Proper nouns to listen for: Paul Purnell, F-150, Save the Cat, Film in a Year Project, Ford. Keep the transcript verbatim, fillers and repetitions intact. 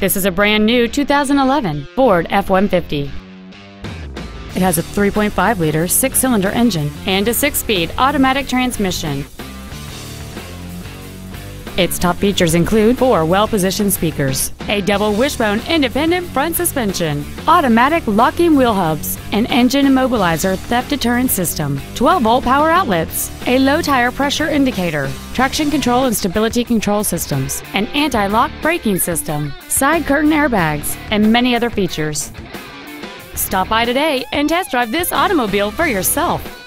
This is a brand new two thousand eleven Ford F one fifty. It has a three point five liter six-cylinder engine and a six-speed automatic transmission. Its top features include four well-positioned speakers, a double wishbone independent front suspension, automatic locking wheel hubs, an engine immobilizer theft deterrent system, twelve volt power outlets, a low tire pressure indicator, traction control and stability control systems, an anti-lock braking system, side curtain airbags, and many other features. Stop by today and test drive this automobile for yourself.